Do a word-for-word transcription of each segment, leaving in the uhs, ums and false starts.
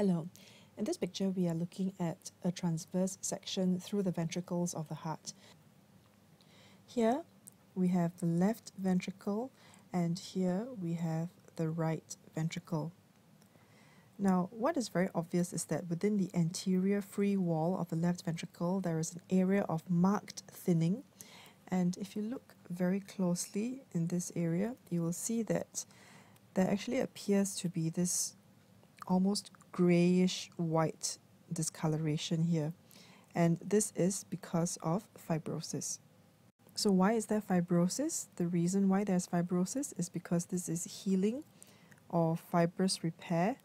Hello, in this picture we are looking at a transverse section through the ventricles of the heart. Here we have the left ventricle and here we have the right ventricle. Now what is very obvious is that within the anterior free wall of the left ventricle there is an area of marked thinning, and if you look very closely in this area you will see that there actually appears to be this almost grayish white discoloration here, and this is because of fibrosis. So why is there fibrosis? The reason why there's fibrosis is because this is healing or fibrous repair,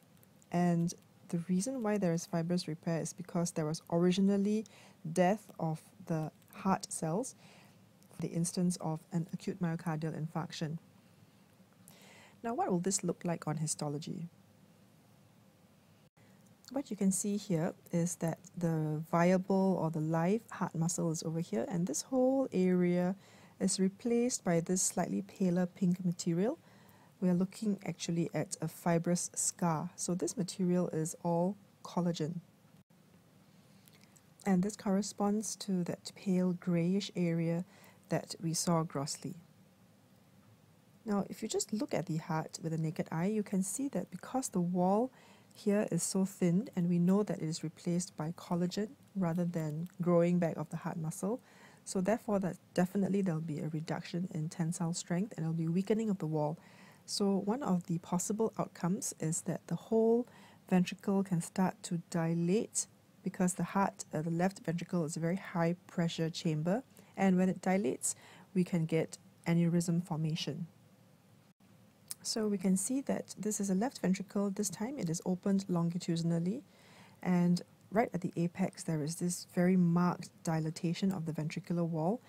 and the reason why there is fibrous repair is because there was originally death of the heart cells, the instance of an acute myocardial infarction. Now what will this look like on histology? What you can see here is that the viable or the live heart muscle is over here, and this whole area is replaced by this slightly paler pink material. We are looking actually at a fibrous scar. So this material is all collagen, and this corresponds to that pale grayish area that we saw grossly. Now if you just look at the heart with the naked eye, you can see that because the wall here is so thin, and we know that it is replaced by collagen rather than growing back of the heart muscle, so therefore that definitely there will be a reduction in tensile strength and there will be weakening of the wall. So one of the possible outcomes is that the whole ventricle can start to dilate, because the heart, uh, the left ventricle is a very high pressure chamber, and when it dilates we can get aneurysm formation. So we can see that this is a left ventricle. This time it is opened longitudinally, and right at the apex there is this very marked dilatation of the ventricular wall,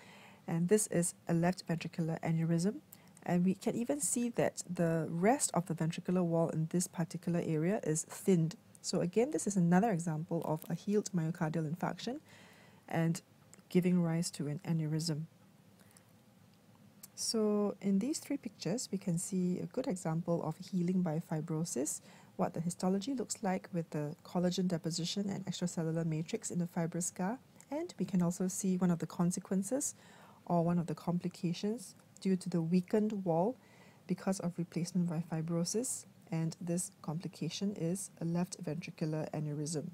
and this is a left ventricular aneurysm. And we can even see that the rest of the ventricular wall in this particular area is thinned. So again, this is another example of a healed myocardial infarction and giving rise to an aneurysm. So in these three pictures, we can see a good example of healing by fibrosis, what the histology looks like with the collagen deposition and extracellular matrix in the fibrous scar, and we can also see one of the consequences or one of the complications due to the weakened wall because of replacement by fibrosis, and this complication is a left ventricular aneurysm.